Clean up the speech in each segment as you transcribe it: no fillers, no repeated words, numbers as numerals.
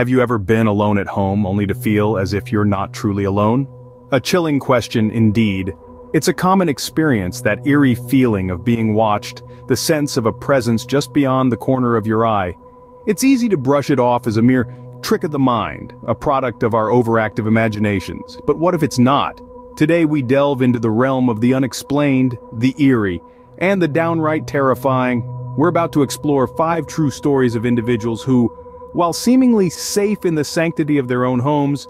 Have you ever been alone at home only to feel as if you're not truly alone? A chilling question indeed. It's a common experience, that eerie feeling of being watched, the sense of a presence just beyond the corner of your eye. It's easy to brush it off as a mere trick of the mind, a product of our overactive imaginations. But what if it's not? Today we delve into the realm of the unexplained, the eerie, and the downright terrifying. We're about to explore 5 true stories of individuals who, while seemingly safe in the sanctity of their own homes,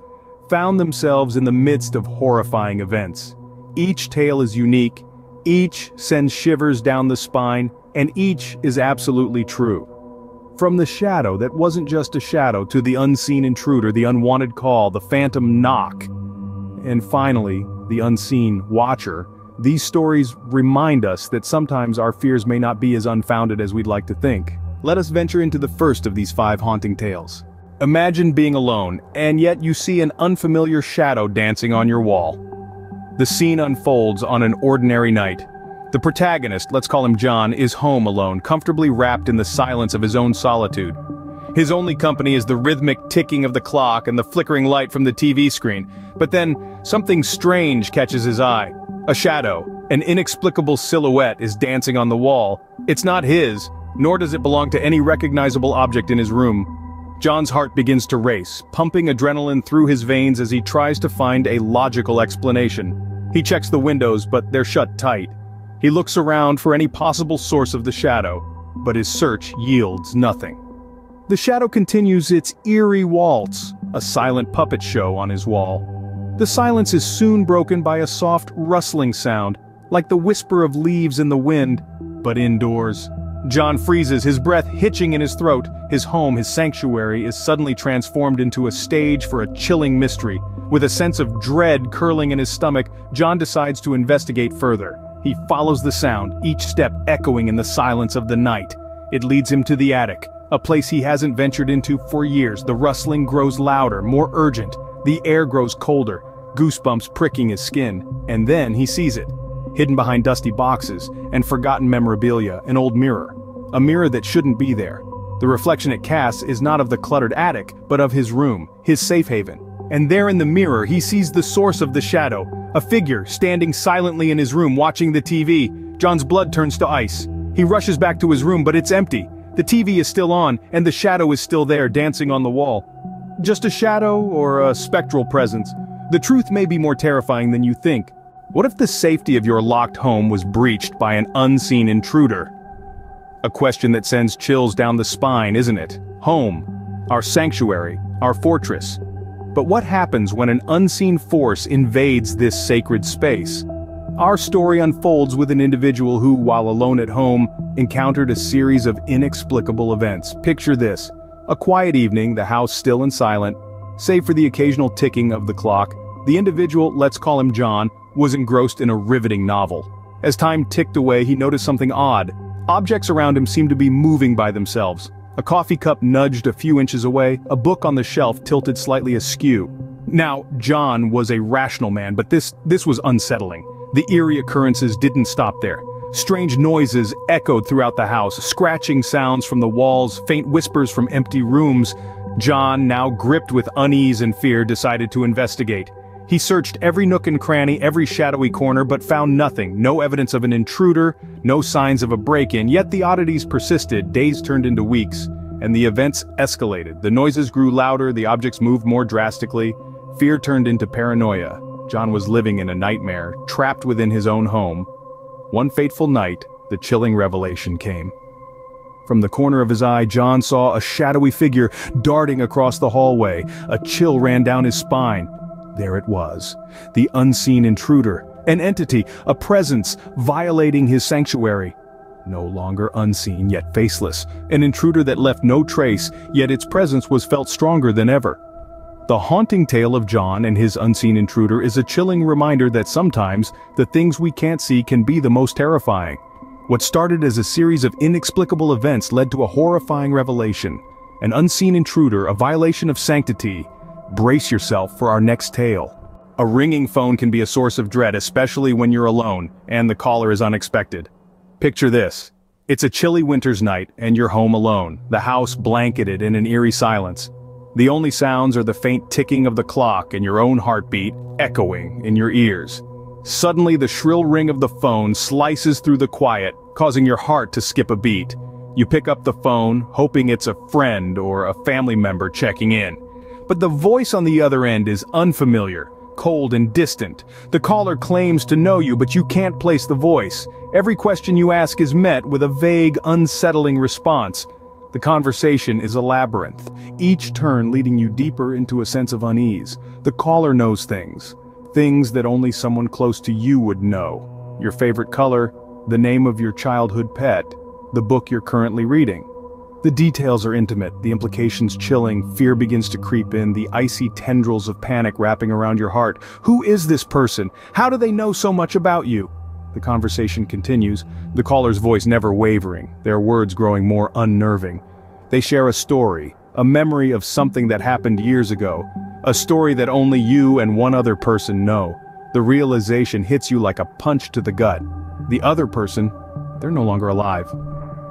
found themselves in the midst of horrifying events. Each tale is unique, each sends shivers down the spine, and each is absolutely true. From the shadow that wasn't just a shadow, to the unseen intruder, the unwanted call, the phantom knock, and finally, the unseen watcher, these stories remind us that sometimes our fears may not be as unfounded as we'd like to think. Let us venture into the first of these 5 haunting tales. Imagine being alone, and yet you see an unfamiliar shadow dancing on your wall. The scene unfolds on an ordinary night. The protagonist, let's call him John, is home alone, comfortably wrapped in the silence of his own solitude. His only company is the rhythmic ticking of the clock and the flickering light from the TV screen. But then, something strange catches his eye. A shadow, an inexplicable silhouette, is dancing on the wall. It's not his, nor does it belong to any recognizable object in his room. John's heart begins to race, pumping adrenaline through his veins as he tries to find a logical explanation. He checks the windows, but they're shut tight. He looks around for any possible source of the shadow, but his search yields nothing. The shadow continues its eerie waltz, a silent puppet show on his wall. The silence is soon broken by a soft rustling sound, like the whisper of leaves in the wind, but indoors. John freezes, his breath hitching in his throat. His home, his sanctuary, is suddenly transformed into a stage for a chilling mystery. With a sense of dread curling in his stomach, John decides to investigate further. He follows the sound, each step echoing in the silence of the night. It leads him to the attic, a place he hasn't ventured into for years. The rustling grows louder, more urgent. The air grows colder, goosebumps pricking his skin. And then he sees it. Hidden behind dusty boxes and forgotten memorabilia, an old mirror. A mirror that shouldn't be there. The reflection it casts is not of the cluttered attic, but of his room, his safe haven. And there in the mirror he sees the source of the shadow, a figure standing silently in his room watching the TV. John's blood turns to ice. He rushes back to his room, but it's empty. The TV is still on, and the shadow is still there, dancing on the wall. Just a shadow, or a spectral presence? The truth may be more terrifying than you think. What if the safety of your locked home was breached by an unseen intruder? A question that sends chills down the spine, isn't it? Home, our sanctuary, our fortress. But what happens when an unseen force invades this sacred space? Our story unfolds with an individual who, while alone at home, encountered a series of inexplicable events. Picture this: a quiet evening, the house still and silent, save for the occasional ticking of the clock. The individual, let's call him John, was engrossed in a riveting novel. As time ticked away, he noticed something odd. Objects around him seemed to be moving by themselves. A coffee cup nudged a few inches away, a book on the shelf tilted slightly askew. Now, John was a rational man, but this was unsettling. The eerie occurrences didn't stop there. Strange noises echoed throughout the house, scratching sounds from the walls, faint whispers from empty rooms. John, now gripped with unease and fear, decided to investigate. He searched every nook and cranny, every shadowy corner, but found nothing. No evidence of an intruder, no signs of a break-in. Yet the oddities persisted. Days turned into weeks, and the events escalated. The noises grew louder, the objects moved more drastically. Fear turned into paranoia. John was living in a nightmare, trapped within his own home. One fateful night, the chilling revelation came. From the corner of his eye, John saw a shadowy figure darting across the hallway. A chill ran down his spine. There it was, the unseen intruder, an entity, a presence, violating his sanctuary. No longer unseen, yet faceless, an intruder that left no trace, yet its presence was felt stronger than ever. The haunting tale of John and his unseen intruder is a chilling reminder that sometimes the things we can't see can be the most terrifying. What started as a series of inexplicable events led to a horrifying revelation, an unseen intruder, a violation of sanctity. Brace yourself for our next tale. A ringing phone can be a source of dread, especially when you're alone and the caller is unexpected. Picture this. It's a chilly winter's night and you're home alone, the house blanketed in an eerie silence. The only sounds are the faint ticking of the clock and your own heartbeat echoing in your ears. Suddenly the shrill ring of the phone slices through the quiet, causing your heart to skip a beat. You pick up the phone, hoping it's a friend or a family member checking in. But the voice on the other end is unfamiliar, cold and distant. The caller claims to know you, but you can't place the voice. Every question you ask is met with a vague, unsettling response. The conversation is a labyrinth, each turn leading you deeper into a sense of unease. The caller knows things that only someone close to you would know. Your favorite color, the name of your childhood pet, the book you're currently reading. The details are intimate, the implications chilling, fear begins to creep in, the icy tendrils of panic wrapping around your heart. Who is this person? How do they know so much about you? The conversation continues, the caller's voice never wavering, their words growing more unnerving. They share a story, a memory of something that happened years ago, a story that only you and one other person know. The realization hits you like a punch to the gut. The other person, they're no longer alive.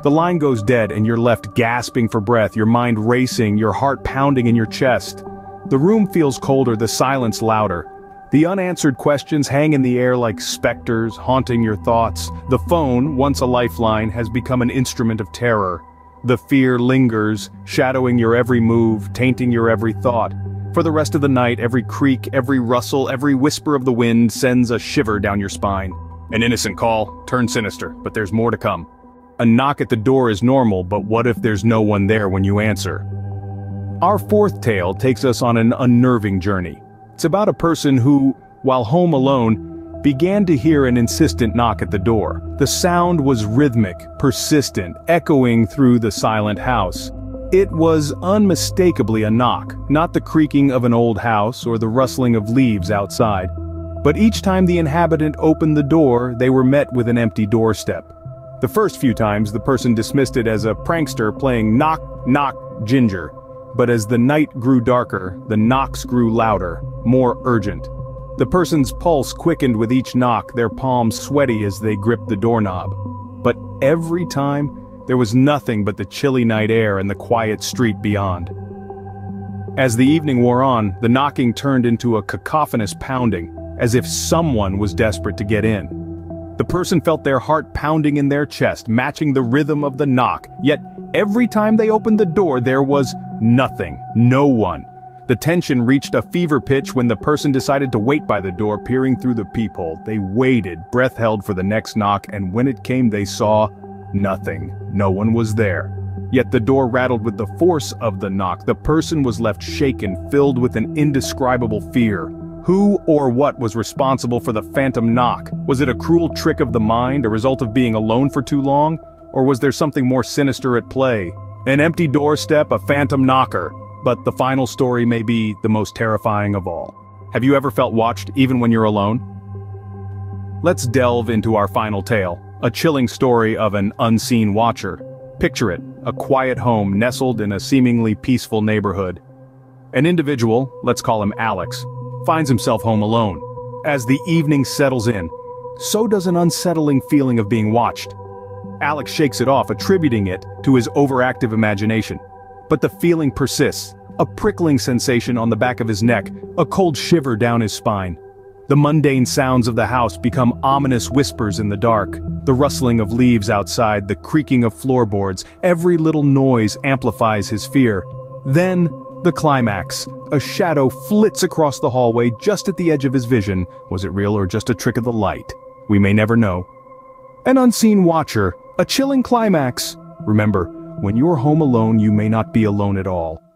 The line goes dead and you're left gasping for breath, your mind racing, your heart pounding in your chest. The room feels colder, the silence louder. The unanswered questions hang in the air like specters, haunting your thoughts. The phone, once a lifeline, has become an instrument of terror. The fear lingers, shadowing your every move, tainting your every thought. For the rest of the night, every creak, every rustle, every whisper of the wind sends a shiver down your spine. An innocent call turned sinister, but there's more to come. A knock at the door is normal, but what if there's no one there when you answer? Our fourth tale takes us on an unnerving journey. It's about a person who, while home alone, began to hear an insistent knock at the door. The sound was rhythmic, persistent, echoing through the silent house. It was unmistakably a knock, not the creaking of an old house or the rustling of leaves outside. But each time the inhabitant opened the door, they were met with an empty doorstep. The first few times, the person dismissed it as a prankster playing knock, knock, ginger. But as the night grew darker, the knocks grew louder, more urgent. The person's pulse quickened with each knock, their palms sweaty as they gripped the doorknob. But every time, there was nothing but the chilly night air and the quiet street beyond. As the evening wore on, the knocking turned into a cacophonous pounding, as if someone was desperate to get in. The person felt their heart pounding in their chest, matching the rhythm of the knock, yet every time they opened the door, there was nothing, no one. The tension reached a fever pitch when the person decided to wait by the door, peering through the peephole. They waited, breath held for the next knock, and when it came, they saw nothing. No one was there. Yet the door rattled with the force of the knock. The person was left shaken, filled with an indescribable fear. Who or what was responsible for the phantom knock? Was it a cruel trick of the mind, a result of being alone for too long? Or was there something more sinister at play? An empty doorstep, a phantom knocker. But the final story may be the most terrifying of all. Have you ever felt watched, even when you're alone? Let's delve into our final tale, a chilling story of an unseen watcher. Picture it, a quiet home nestled in a seemingly peaceful neighborhood. An individual, let's call him Alex, finds himself home alone. As the evening settles in, so does an unsettling feeling of being watched. Alex shakes it off, attributing it to his overactive imagination. But the feeling persists, a prickling sensation on the back of his neck, a cold shiver down his spine. The mundane sounds of the house become ominous whispers in the dark, the rustling of leaves outside, the creaking of floorboards, every little noise amplifies his fear. Then, the climax. A shadow flits across the hallway just at the edge of his vision. Was it real or just a trick of the light? We may never know. An unseen watcher. A chilling climax. Remember, when you're home alone, you may not be alone at all.